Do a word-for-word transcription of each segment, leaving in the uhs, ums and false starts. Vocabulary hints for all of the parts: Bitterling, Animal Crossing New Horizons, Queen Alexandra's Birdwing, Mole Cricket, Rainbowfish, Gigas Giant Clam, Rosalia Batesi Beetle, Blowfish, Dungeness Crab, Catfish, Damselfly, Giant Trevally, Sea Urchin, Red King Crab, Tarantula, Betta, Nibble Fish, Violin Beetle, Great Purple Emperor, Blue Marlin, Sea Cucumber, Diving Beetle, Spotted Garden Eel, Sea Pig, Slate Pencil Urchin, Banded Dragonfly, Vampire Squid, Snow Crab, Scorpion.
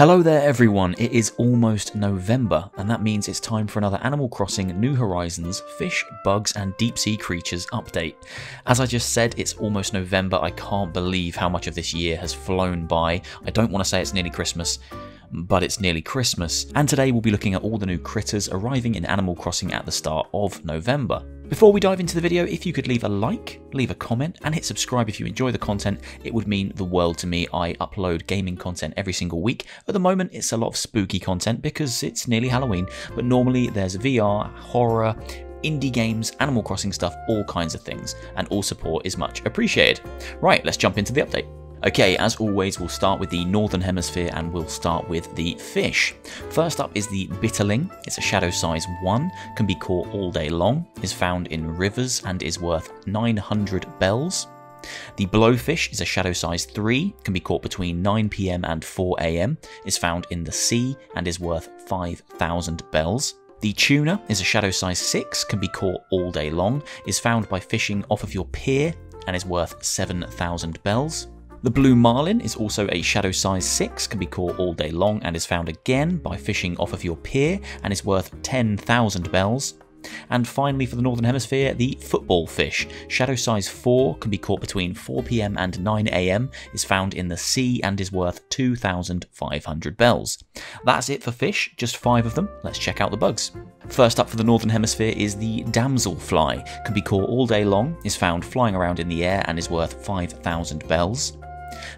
Hello there everyone, it is almost November, and that means it's time for another Animal Crossing New Horizons Fish, Bugs and Deep Sea Creatures update. As I just said, it's almost November. I can't believe how much of this year has flown by. I don't want to say it's nearly Christmas, but it's nearly Christmas, and today we'll be looking at all the new critters arriving in Animal Crossing at the start of November. Before we dive into the video, if you could leave a like, leave a comment, and hit subscribe if you enjoy the content, it would mean the world to me. I upload gaming content every single week. At the moment, it's a lot of spooky content because it's nearly Halloween, but normally there's V R, horror, indie games, Animal Crossing stuff, all kinds of things, and all support is much appreciated. Right, let's jump into the update. Okay, as always, we'll start with the Northern Hemisphere and we'll start with the fish. First up is the Bitterling. It's a shadow size one, can be caught all day long, is found in rivers and is worth nine hundred bells. The Blowfish is a shadow size three, can be caught between nine p m and four a m, is found in the sea and is worth five thousand bells. The Tuna is a shadow size six, can be caught all day long, is found by fishing off of your pier and is worth seven thousand bells. The Blue Marlin is also a shadow size six, can be caught all day long and is found again by fishing off of your pier and is worth ten thousand bells. And finally for the Northern Hemisphere, the Football Fish, shadow size four, can be caught between four p m and nine a m, is found in the sea and is worth two thousand five hundred bells. That's it for fish, just five of them. Let's check out the bugs. First up for the Northern Hemisphere is the Damselfly, can be caught all day long, is found flying around in the air and is worth five thousand bells.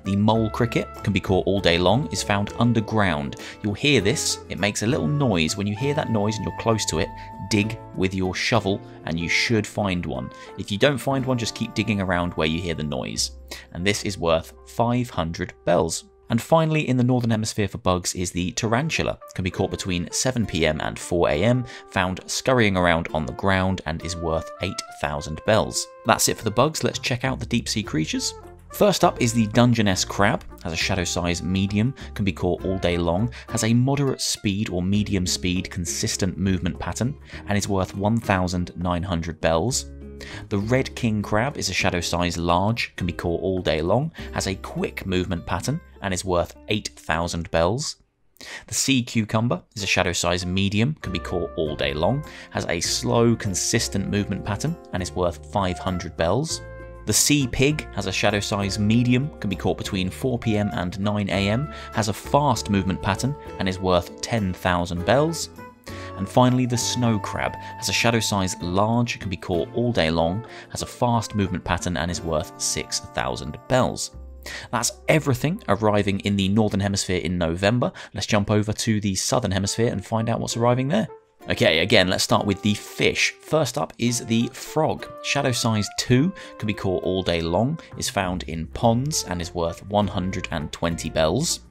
The mole cricket can be caught all day long, is found underground. You'll hear this, it makes a little noise. When you hear that noise and you're close to it, dig with your shovel and you should find one. If you don't find one, just keep digging around where you hear the noise. And this is worth five hundred bells. And finally, in the Northern Hemisphere for bugs is the tarantula. Can be caught between seven p m and four a m, found scurrying around on the ground and is worth eight thousand bells. That's it for the bugs, let's check out the deep sea creatures. First up is the Dungeness Crab, has a shadow size medium, can be caught all day long, has a moderate speed or medium speed consistent movement pattern, and is worth one thousand nine hundred bells. The Red King Crab is a shadow size large, can be caught all day long, has a quick movement pattern, and is worth eight thousand bells. The Sea Cucumber is a shadow size medium, can be caught all day long, has a slow consistent movement pattern, and is worth five hundred bells. The Sea Pig has a shadow size medium, can be caught between four p m and nine a m, has a fast movement pattern and is worth ten thousand bells. And finally the Snow Crab has a shadow size large, can be caught all day long, has a fast movement pattern and is worth six thousand bells. That's everything arriving in the Northern Hemisphere in November. Let's jump over to the Southern Hemisphere and find out what's arriving there. Okay, again, let's start with the fish. First up is the frog. Shadow size two, can be caught all day long, is found in ponds and is worth one hundred twenty bells.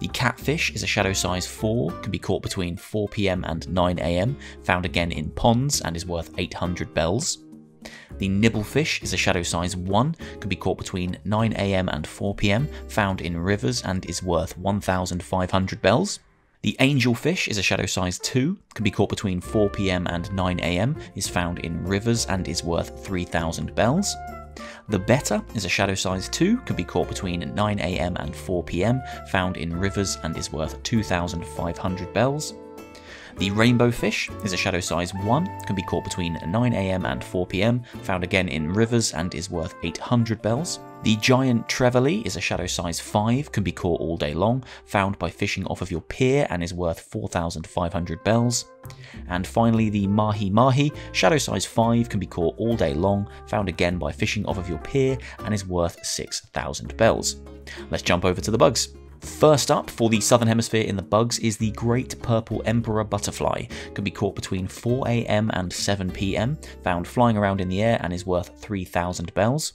The catfish is a shadow size four, can be caught between four p m and nine a m, found again in ponds and is worth eight hundred bells. The nibble fish is a shadow size one, can be caught between nine a m and four p m, found in rivers and is worth one thousand five hundred bells. The angelfish is a shadow size two, can be caught between four p m and nine a m, is found in rivers and is worth three thousand bells. The Betta is a shadow size two, can be caught between nine a m and four p m, found in rivers and is worth two thousand five hundred bells. The rainbowfish is a shadow size one, can be caught between nine a m and four p m, found again in rivers and is worth eight hundred bells. The Giant Trevally is a shadow size five, can be caught all day long, found by fishing off of your pier and is worth four thousand five hundred bells. And finally the Mahi-Mahi, shadow size five, can be caught all day long, found again by fishing off of your pier and is worth six thousand bells. Let's jump over to the bugs. First up for the Southern Hemisphere in the bugs is the Great Purple Emperor butterfly, can be caught between four a m and seven p m, found flying around in the air and is worth three thousand bells.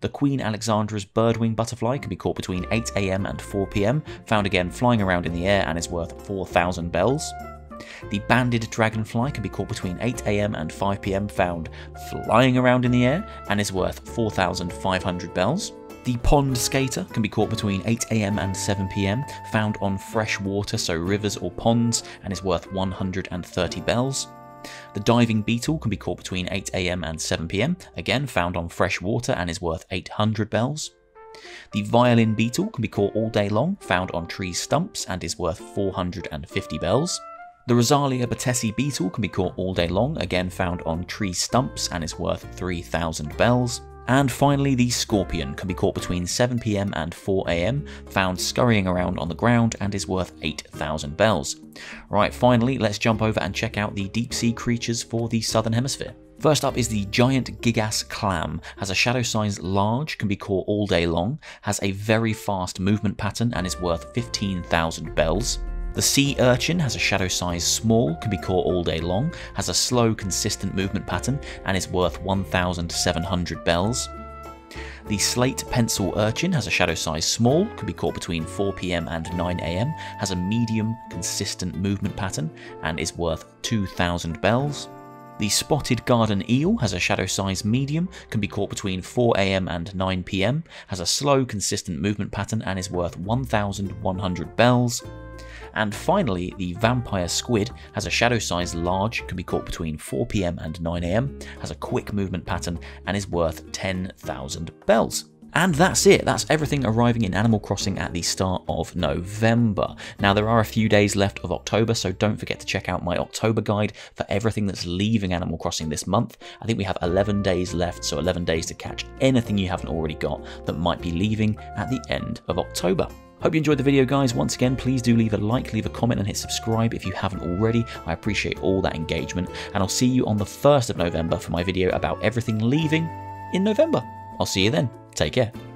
The Queen Alexandra's Birdwing butterfly can be caught between eight a m and four p m, found again flying around in the air and is worth four thousand bells. The Banded Dragonfly can be caught between eight a m and five p m, found flying around in the air and is worth four thousand five hundred bells. The Pondskater can be caught between eight a m and seven p m, found on fresh water, so rivers or ponds, and is worth one hundred thirty bells. The Diving Beetle can be caught between eight a m and seven p m, again found on fresh water and is worth eight hundred bells. The violin beetle can be caught all day long, found on tree stumps, and is worth four hundred fifty bells. The Rosalia Batesi beetle can be caught all day long, again found on tree stumps, and is worth three thousand bells. And finally, the scorpion can be caught between seven p m and four a m, found scurrying around on the ground, and is worth eight thousand bells. Right, finally, let's jump over and check out the deep sea creatures for the Southern Hemisphere. First up is the giant Gigas clam. Has a shadow size large, can be caught all day long, has a very fast movement pattern, and is worth fifteen thousand bells. The sea urchin has a shadow size small, can be caught all day long, has a slow, consistent movement pattern, and is worth one thousand seven hundred bells. The slate pencil urchin has a shadow size small, can be caught between four p m and nine a m, has a medium, consistent movement pattern, and is worth two thousand bells. The spotted garden eel has a shadow size medium, can be caught between four a m and nine p m, has a slow, consistent movement pattern, and is worth one thousand one hundred bells. And finally, the vampire squid has a shadow size large, can be caught between four p m and nine a m, has a quick movement pattern, and is worth ten thousand bells. And that's it, that's everything arriving in Animal Crossing at the start of November. Now there are a few days left of October, so don't forget to check out my October guide for everything that's leaving Animal Crossing this month. I think we have eleven days left, so eleven days to catch anything you haven't already got that might be leaving at the end of October. Hope you enjoyed the video, guys. Once again, please do leave a like, leave a comment, and hit subscribe if you haven't already. I appreciate all that engagement, and I'll see you on the first of November for my video about everything leaving in November. I'll see you then. Take care.